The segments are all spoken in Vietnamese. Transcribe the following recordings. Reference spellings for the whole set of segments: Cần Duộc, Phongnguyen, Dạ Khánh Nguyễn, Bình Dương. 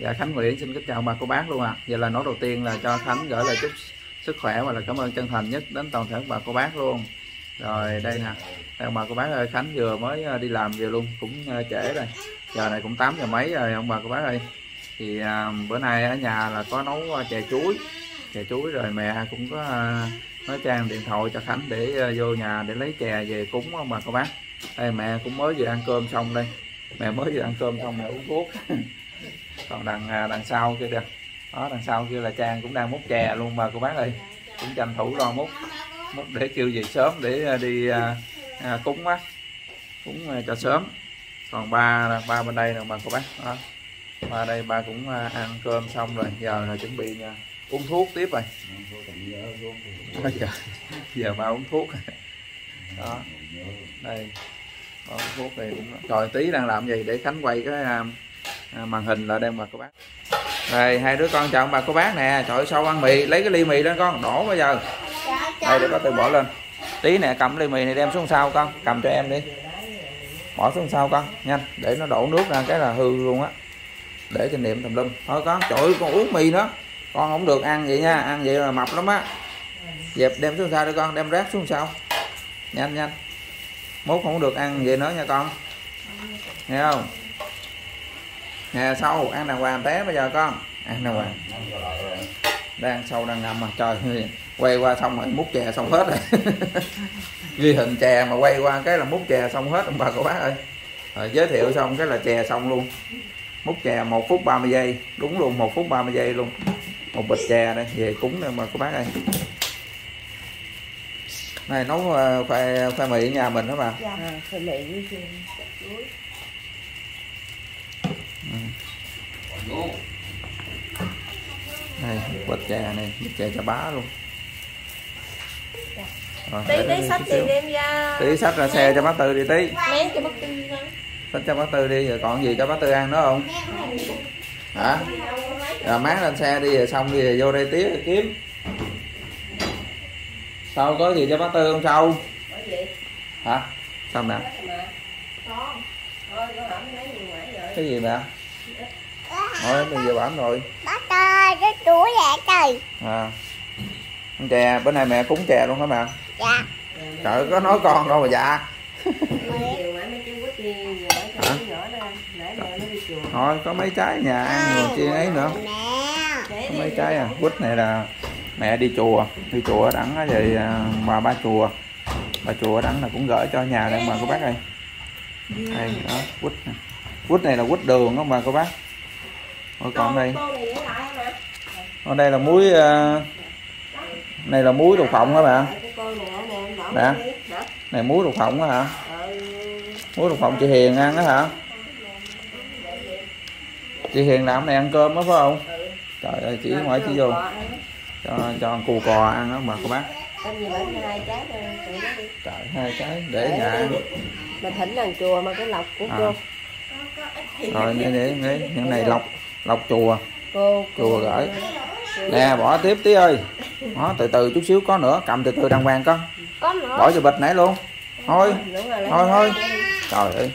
Dạ Khánh Nguyễn xin kính chào bà cô bác luôn ạ. Vậy là nói đầu tiên là cho Khánh gửi lời chúc sức khỏe và là cảm ơn chân thành nhất đến toàn thể các bà cô bác luôn. Rồi đây nè, ông bà cô bác ơi, Khánh vừa mới đi làm về luôn, cũng trễ rồi, giờ này cũng 8 giờ mấy rồi ông bà cô bác ơi. Thì bữa nay ở nhà là có nấu chè chuối rồi mẹ cũng có nói Trang điện thoại cho Khánh để vô nhà để lấy chè về cúng ông bà cô bác. Đây mẹ cũng mới vừa ăn cơm xong đây, mẹ mới vừa ăn cơm xong mẹ uống thuốc. Còn đằng sau kia kìa, đó đằng sau kia là Trang cũng đang múc chè luôn bà cô bác ơi, cũng tranh thủ lo múc để kêu về sớm để đi cúng á, cúng cho sớm. Còn ba bên đây nè bà cô bác, đó. Ba đây ba cũng ăn cơm xong rồi, giờ là chuẩn bị uống thuốc tiếp rồi. Giờ ba uống thuốc. Đó. Đây. Đó, uống thuốc này cũng trời tí đang làm gì để Khánh quay cái màn hình là đem bà cô bác. Rồi hai đứa con chào bà cô bác nè. Trời ơi, sao ăn mì, lấy cái ly mì lên con, đổ bây giờ. Đây để có từ bỏ lên. Tí nè, cầm ly mì này đem xuống sau con, cầm cho em đi. Bỏ xuống sau con, nhanh, để nó đổ nước ra cái là hư luôn á. Để kinh nghiệm tùm lum. Thôi con, trời ơi, con uống mì nữa. Con không được ăn vậy nha, ăn vậy là mập lắm á. Dẹp đem xuống sau đi con, đem rác xuống sau. Nhanh nhanh. Mốt không được ăn vậy nữa nha con. Nghe không? Nè sau ăn đàng hoàng té bây giờ con ăn đàng hoàng, đang sâu đang ngâm mà trời quay qua xong rồi múc chè xong hết rồi. Ghi hình chè mà quay qua cái là múc chè xong hết ông bà cô bác ơi. Rồi, giới thiệu xong cái là chè xong luôn, múc chè 1 phút 30 giây đúng luôn, 1 phút 30 giây luôn, một bịch chè đây về cúng nè mà cô bác ơi. Này nấu khoai mì ở nhà mình đó bà. Dạ, khoai mì với chuối. Đây, bịch chè này, bịch chè chà bá luôn. Rồi, tí sách thì đem ra. Tí sách ra xe cho bác Tư đi tí. Nén cho bác Tư. Sách cho bác Tư đi, rồi còn gì cho bác Tư ăn nữa không? Hả? Rồi máng lên xe đi, rồi xong đi rồi vô đây tí rồi kiếm. Sao có gì cho bác Tư không Sâu? Hả? Sao nè? Cái gì nè? Thôi bây giờ bảm rồi. Bác ơi, cái chuối vậy trời. À. Ăn chè, bữa nay mẹ cúng chè luôn hả mẹ? Dạ. Trời có nói con đâu mà dạ. Thôi có mấy trái nhà ăn rồi chi ấy nữa. Có mấy trái à, quýt này là mẹ đi chùa ở Đẳng á, về mà bà chùa ở Đẳng là cũng gửi cho nhà đây mà cô bác ơi. Đây đó, quýt nè. Quýt này là quýt đường không mà cô bác. Ôi, còn đây ở đây là muối, này là muối đậu phộng hả bạn? Dạ. Này muối đậu phộng hả? Muối đậu phộng chị Hiền ăn đó hả? Chị Hiền làm này ăn cơm đó phải không? Trời ơi chị ngoại chị vô cho ăn cù cò ăn đó mà cô bác. Trời 2 trái để nhà ăn. Mà thỉnh làng chùa mà cái lọc cũng vô. Rồi để những này lọc chùa, chùa gửi nè, bỏ tiếp tí ơi, đó từ chút xíu, có nữa, cầm từ đàng hoàng con, bỏ vô bịch nãy luôn, thôi trời ơi,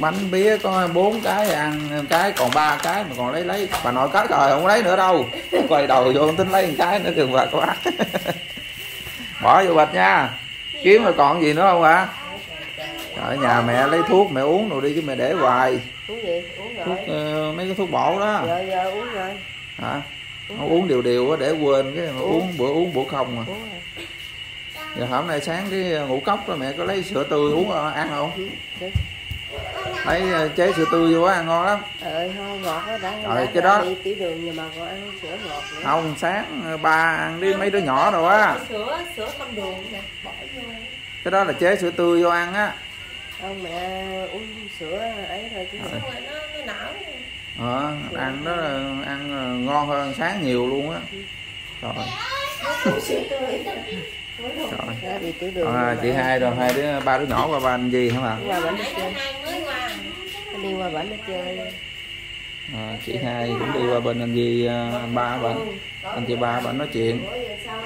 bánh bía có 4 cái ăn 1 cái, còn 3 cái mà còn lấy bà nội kết rồi không lấy nữa đâu, quay đầu vô không tính lấy 1 cái nữa kìa bà cô bác. Bỏ vô bịch nha, kiếm rồi còn gì nữa không ạ? Ở nhà mẹ lấy thuốc mẹ uống rồi đi chứ mẹ để hoài. Uống gì? Uống rồi. Thuốc, mấy cái thuốc bổ đó. Giờ uống rồi. Hả? Nó uống đều á để quên cái uống bữa không à. Giờ hôm nay sáng cái ngũ cốc đó mẹ có lấy sữa tươi uống ăn không? Lấy chế sữa tươi vô á ăn ngon lắm. Không ngọt đó đã. Rồi cái đó đi tiểu đường nhưng mà còn ăn sữa ngọt nữa. Không, sáng ba ăn đi mấy đứa nhỏ rồi á. Sữa không đường nè, bỏ vô. Cái đó là chế sữa tươi vô ăn á. Không mẹ uống sữa ấy rồi chứ sữa rồi nó não. Ăn đó ăn ngon hơn sáng nhiều luôn á. Trời. Trời. Chị hai rồi hai đứa 3 đứa nhỏ qua ba anh gì hả bà? Đi qua bển nó chơi. Chị hai cũng đi qua bên anh gì anh ba bển. Anh chị ba bển nói chuyện.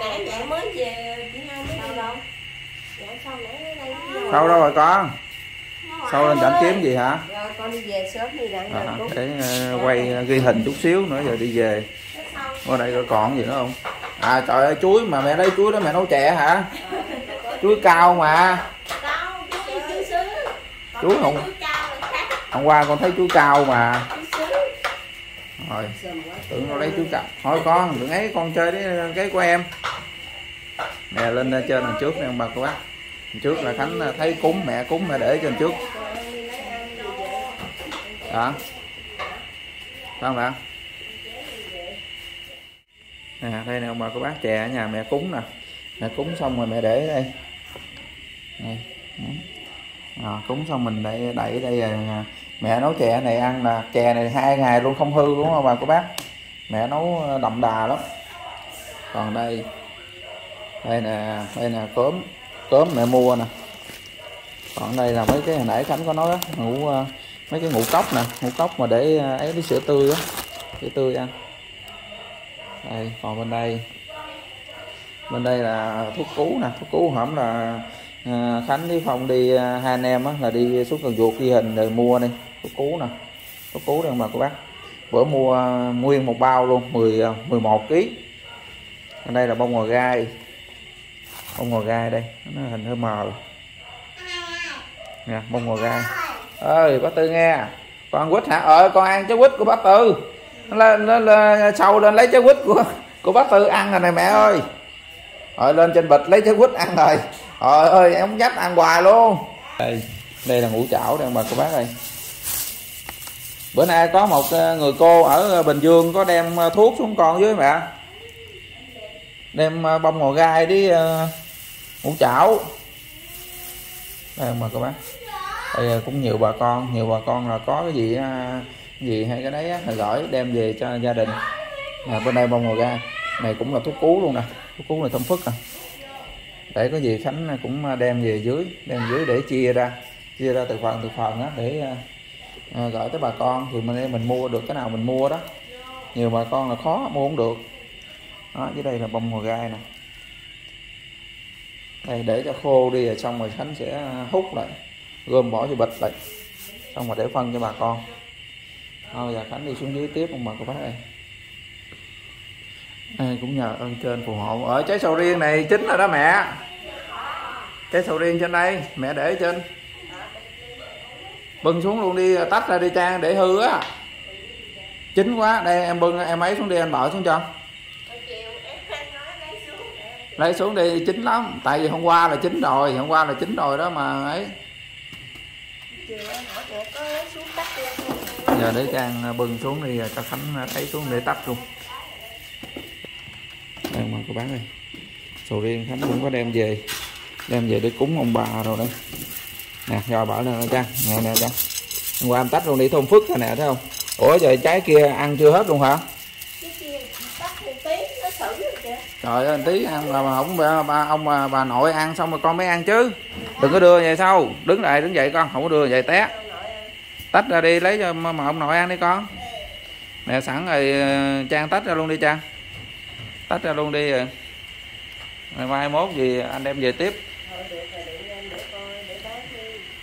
Nãy mẹ mới về chị hai mới đi đâu? Sau đâu rồi con? Sau lên đảnh kiếm gì hả? con đi về sớm đi đã. Để quay ghi hình chút xíu nữa giờ đi về. Ở đây có còn gì nữa không? À trời ơi, chuối mà mẹ lấy chuối đó mẹ nấu chè hả? Chuối cao mà. Chuối không? Hôm qua con thấy chuối cao mà. Rồi, tưởng nó lấy chuối cao. Thôi con, đừng ấy, con chơi với cái của em. Nè lên trên đằng trước nè ông bà cô bác. Trước là Khánh thấy cúng mẹ để trên trước. Đó. Phải không ạ? Nè đây nè ông bà cô bác, chè ở nhà mẹ cúng nè. Mẹ cúng xong rồi mẹ để đây. Này. À, cúng xong mình lại đẩy đây à. Mẹ nấu chè này ăn là chè này 2 ngày luôn không hư đúng không bà cô bác? Mẹ nấu đậm đà lắm. Còn đây đây nè cốm, cốm mẹ mua nè. Còn đây là mấy cái hồi nãy Khánh có nói đó, mấy cái ngũ cốc nè, ngũ cốc mà để ấy với sữa tươi á, sữa tươi ăn. Đây còn bên đây là thuốc cú nè, thuốc cú hổm là Khánh với Phong đi 2 anh em á, là đi xuống Cần Duộc ghi hình rồi mua đi thuốc cú nè, thuốc cú đây mà cô bác. Bữa mua nguyên một bao luôn 11 kg. Ở đây là bông ngò gai, bông ngò gai đây nó hình hơi mờ nè, bông ngò gai. Ơi bác Tư nghe con ăn quýt hả? Con ăn trái quýt của bác Tư, nó sâu lên lấy trái quýt của bác Tư ăn rồi này mẹ ơi. Rồi lên trên bịch lấy trái quýt ăn rồi. Trời ơi em không dám ăn hoài luôn. Đây, đây là ngũ chảo đây mà cô bác ơi. Bữa nay có một người cô ở Bình Dương có đem thuốc xuống con với mẹ. Đem bông ngò gai với ngũ chảo. Đây mà cô bác. Đây cũng nhiều bà con là có cái gì hay cái đấy là gửi đem về cho gia đình. À, bên đây bông ngò gai này cũng là thuốc cú luôn nè, thuốc cú này thơm phức nè. Để có gì Khánh cũng đem về dưới, để chia ra từ phần đó để gửi tới bà con, thì mình mua được cái nào mình mua đó. Nhiều bà con là khó mua không được. Đó, dưới đây là bông ngò gai nè. Đây để cho khô đi rồi xong rồi Khánh sẽ hút lại, gom bỏ vô bịch lại, xong rồi để phân cho bà con. Thôi giờ Khánh đi xuống dưới tiếp ông bà cô bác ơi. Đây cũng nhờ ơn trên phù hộ. Ở trái sầu riêng này chín rồi đó mẹ. Trái sầu riêng trên đây mẹ để trên. Bưng xuống luôn đi, tách ra đi Trang để hư á. Chín quá, đây em bưng em ấy xuống đi, anh bỏ xuống cho. Lấy xuống đi, chín lắm. Tại vì hôm qua là chín rồi đó mà ấy. Giờ để Trang bưng xuống đi cho Khánh ấy xuống để tách luôn. Đây mà cô bán đây, sầu riêng Khánh cũng có đem về để cúng ông bà rồi đấy nè. Rồi bỏ lên Trang nè Trang, hôm qua em tách luôn đi thơm phức nè, thấy không? Ủa trời, trái kia ăn chưa hết luôn hả? Cái kia tách một tí nó xử rồi kìa. Trời ơi tí ăn mà không, bà nội ăn xong rồi con mới ăn chứ. Đừng có đưa về sau, đứng dậy con, không có đưa về té. Tách ra đi lấy cho mà ông nội ăn đi con. Nè sẵn rồi Trang tách ra luôn đi Trang. Tách ra luôn đi rồi. Mai mốt gì anh đem về tiếp.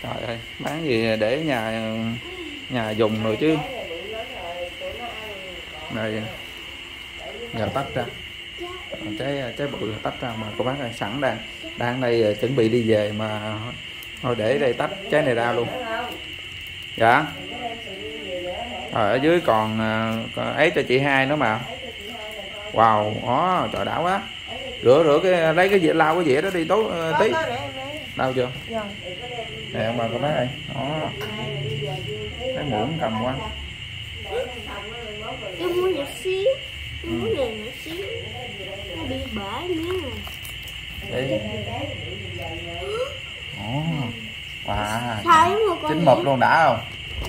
Trời ơi, bán gì để nhà dùng rồi chứ. Rồi giờ tách ra. Trái bự tách ra mà cô bác ơi, sẵn đang đây chuẩn bị đi về mà thôi để đây tách trái này ra luôn. Dạ. Rồi ở dưới còn ấy cho chị hai nữa mà. Wow, đó, trời đã quá. Rửa cái lấy cái dĩa lau cái dĩa đó đi tối tí. Lau chưa? Nè ông bà cô bác ơi. Đó. Cái muỗng cầm quá. Em mua một xíu. Mua này một xíu. Nó bị bể miếng rồi. Đi. Ồ. Wow. Chín mực luôn đã không?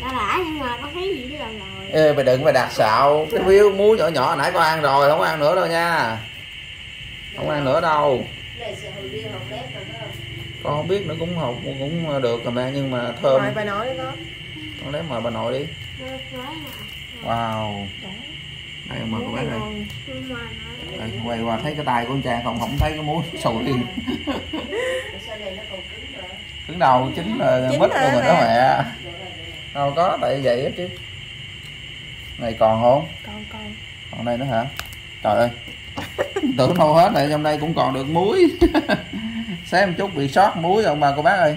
Đã nhưng mà có thấy gì đó rồi. Ê mày đừng mà đặt xạo. Cái miếu muối nhỏ nãy con ăn rồi, không ăn nữa đâu nha. Không ăn nữa đâu. Con không biết nữa, cũng học cũng được rồi mẹ, nhưng mà thơm. Mời bà nội đi con. Con lấy mời bà nội đi. Wow. Đây mời cô bác đây. Đây quay qua thấy cái tay của con Trang không thấy cái muối sầu riêng. Cứng đầu chín mít luôn rồi đó mẹ. đâu có, tại vậy á chứ. Này còn không? Còn. Còn đây nữa hả? Trời ơi. Tưởng đâu hết này, trong đây cũng còn được muối. Xé một chút bị sót muối ông bà cô bác ơi.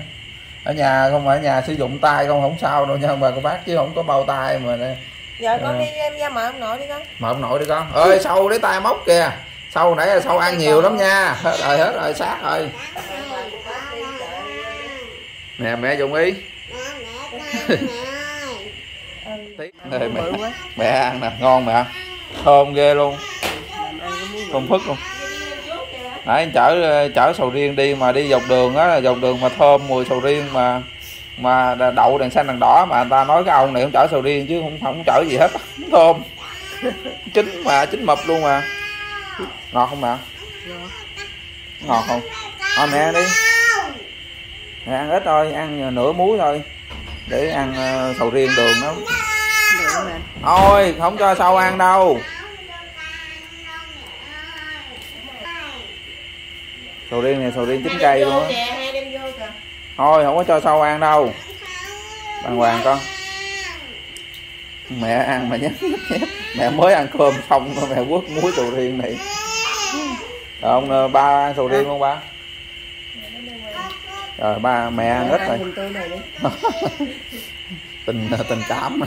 Ở nhà không, ở nhà sử dụng tay không không sao đâu nha ông bà cô bác, chứ không có bao tay mà. Giờ con đi em ra mời ông nội đi con. Mời ông nội đi con. Ơi sâu lấy tay móc kìa. Sâu nãy là sâu ăn nhiều lắm nha. Hết rồi sát rồi. Nè mẹ dùng ý. Mẹ ăn nè, ngon mẹ, thơm ghê luôn, con phức luôn. Nãy chở sầu riêng đi mà đi dọc đường á, dọc đường mà thơm mùi sầu riêng mà đậu đèn xanh đèn đỏ mà người ta nói cái ông này không chở sầu riêng chứ không chở gì hết, thơm, chín mà chín mập luôn mà. Ngọt không mẹ? Ngọt không? Thôi mẹ ăn đi. Mẹ ăn ít thôi, ăn nửa muối thôi. Để ăn sầu riêng đường nó thôi, không cho sâu ăn đâu. Sầu riêng này sầu riêng chín cây luôn á. Thôi không có cho sâu ăn đâu. Đàng hoàng con. Mẹ ăn mà nhé. Mẹ mới ăn cơm xong mà mẹ quất muối sầu riêng này. Rồi ông ba ăn sầu riêng không ba? Rồi ba mẹ ăn ít rồi. tình cảm.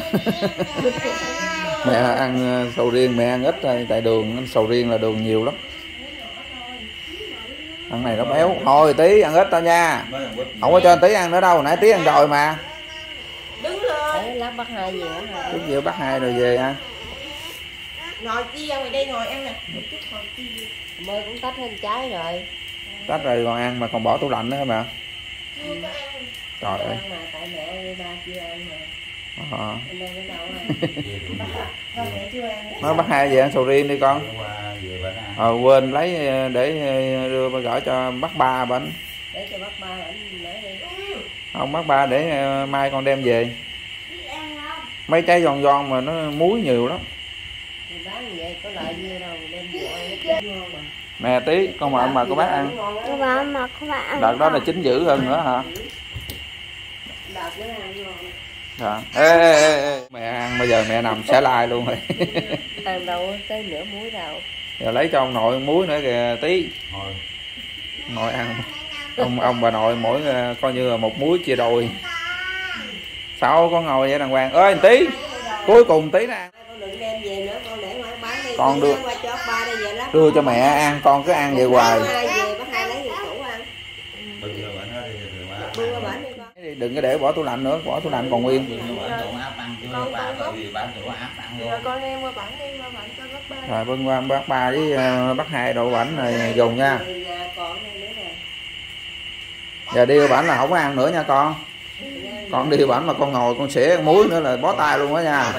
Mẹ ăn sầu riêng mẹ ăn ít rồi, tại đường sầu riêng là đường nhiều lắm. Ăn này nó béo. Thôi tí ăn ít tao nha. Không có cho tí ăn nữa đâu, nãy tí ăn rồi mà. Đứng lên. Lát bắt hai về hả? Chút về bắt hai rồi về ăn. Ngồi kia ra ngoài đây ngồi ăn nè. Mời cũng tách hết trái rồi. Tách rồi còn ăn mà còn bỏ tủ lạnh nữa hả mẹ? Trời ơi. Tại mẹ ba chưa ăn mà. Nó bắt hai về ăn sầu riêng đi con. Quên lấy để đưa gửi cho bác ba bánh. Để cho bác ba bánh lấy đi. Không bác ba để mai con đem về. Mấy trái giòn giòn mà nó muối nhiều lắm. Bán vậy có lợi gì đâu đem về. Nè tí con mời mà cô bác ăn. Cô mời mà cô bác ăn. Đợt đó là chín dữ hơn nữa hả? Ê. Mẹ ăn bây giờ mẹ nằm xé lai luôn rồi. Ăn đâu tới nửa muối đâu. Giờ lấy cho ông nội muối nữa kìa tí. Nội ăn. Ông bà nội mỗi coi như là một muối chia đôi. Sao con ngồi vậy đàng hoàng. Ơi tí. Cuối cùng tí nó ăn. Con đưa cho mẹ ăn, con cứ ăn vậy hoài. Đừng có để bỏ tủ lạnh nữa, bỏ tủ lạnh còn nguyên. Rồi bưng qua bác ba với bác hai đậu bảnh này dùng nha. Giờ đi bảnh là không có ăn nữa nha con. Con đi bảnh mà con ngồi con xỉa muối nữa là bó tay luôn đó nha.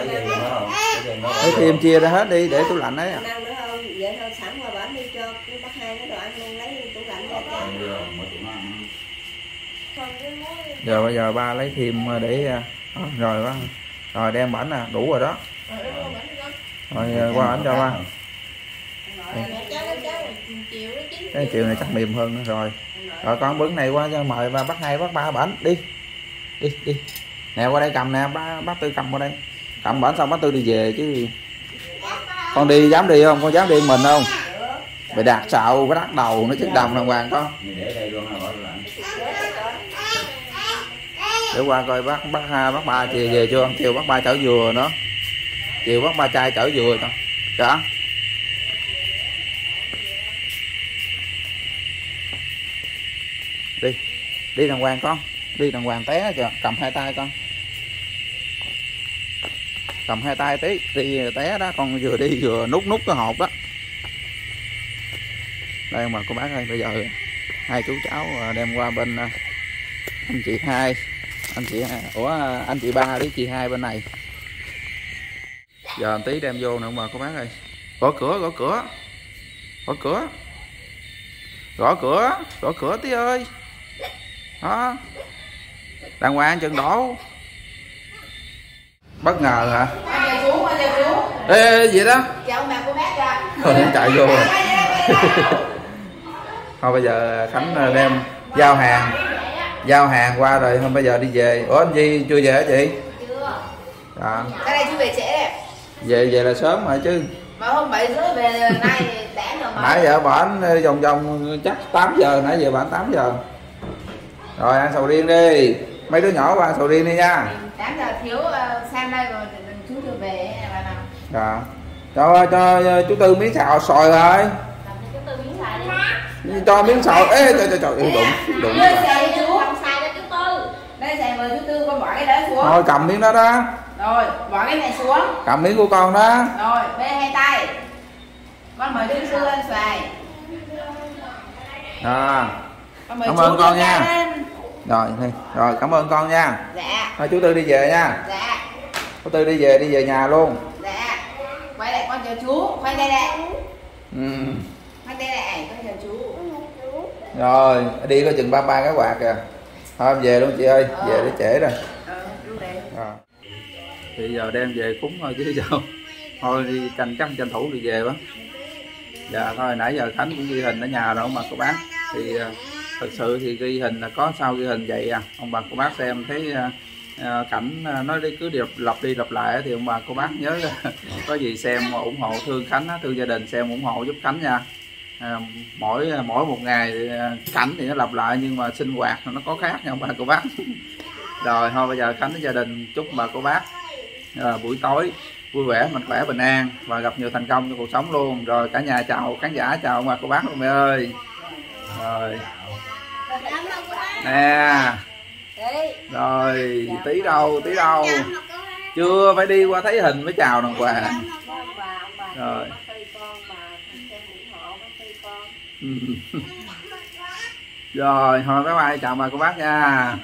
Cái kim chia ra hết đi để tủ lạnh đấy. Vậy thôi sẵn qua bển đi cho cái bác hai nó đồ ăn luôn lấy tủ lạnh ra cho. Giờ bây giờ ba lấy thêm để rồi quá. Rồi đem bển nè, đủ rồi đó. Rồi qua ảnh cho ba. Cái chiều này chắc mềm hơn nữa rồi. Rồi con bứng này qua cho mời ba bác hai bác ba bển đi. Đi. Nè qua đây cầm nè, bác Tư cầm qua đây. Cầm bển xong bác Tư đi về chứ. Con đi dám đi không? Con dám đi mình không? Mày đạt sạo cái đắt đầu nó chết đầm đàng hoàng con. Để qua coi bác ba chiều về chưa? Chiều bác ba chở dừa nữa. Chiều bác ba trai chở dừa con. Dạ. Đi đàng hoàng con. Đi đàng hoàng té kìa, cầm hai tay con. Cầm hai tay tí đi té đó con, vừa đi vừa nút cái hộp đó. Đây mà cô bác ơi, bây giờ hai chú cháu đem qua bên anh chị ba với chị hai bên này. Giờ tí đem vô nữa mà cô bác ơi. Gõ cửa tí ơi đó, đàng hoàng chừng đổ. Bất ngờ hả? Ê vậy đó. Chào mẹ cô bác ra. Thôi nó chạy vô rồi. Thôi bây giờ Khánh đem giao hàng qua rồi, không bây giờ đi về. Ủa anh Duy chưa về hả chị? Chưa. À. Cái này chú về trễ đẹp. Về về là sớm rồi chứ. Mà hôm 7h30 về nay đã rồi mà. Nãy giờ bển vòng vòng chắc 8 giờ, nãy giờ bển 8 giờ. Rồi ăn sầu riêng đi. Mấy đứa nhỏ ăn sầu riêng đi nha. 8 giờ thiếu sang đây rồi chú Tư về bà nào. Dạ. Cho chú Tư miếng xào xoài rồi. Cho miếng xào. Ê trời trời trời, đụng. Đây xài mời chú Tư con bỏ cái đó xuống. Thôi cầm miếng đó đó. Rồi, bỏ cái này xuống. Cầm miếng của con đó. Rồi, bê hai tay. Con mời chú Tư lên xoài. À. Cảm ơn con nha. Rồi, rồi cảm ơn con nha. Dạ. Thôi chú Tư đi về nha. Dạ. Chú Tư đi về nhà luôn. Dạ. Quay lại con chờ chú, quay đây đây. Quay đây đây, con chờ chú. Rồi, đi coi chừng ba ba cái quạt kìa. Thôi về luôn chị ơi, về để trễ rồi. À. Thì giờ đem về cúng thôi chứ sao. Thôi đi tranh thủ đi về quá. Dạ thôi nãy giờ Khánh cũng ghi hình ở nhà rồi mà cô bác. Thì thật sự thì ghi hình là có sao ghi hình vậy à. Ông bà cô bác xem thấy cảnh nó cứ điệp lặp đi lặp lại thì ông bà cô bác nhớ có gì xem ủng hộ thương Khánh, thương gia đình xem ủng hộ giúp Khánh nha. Mỗi một ngày cảnh thì nó lặp lại nhưng mà sinh hoạt nó có khác nha ông bà cô bác. Rồi thôi bây giờ Khánh với gia đình chúc bà cô bác buổi tối vui vẻ, mạnh khỏe, bình an và gặp nhiều thành công trong cuộc sống luôn. Rồi cả nhà chào khán giả, chào ông bà cô bác luôn mẹ ơi. Rồi nè, rồi tí đâu chưa phải đi qua thấy hình mới chào đàng hoàng. Rồi rồi thôi bye bye, chào bà cô bác nha.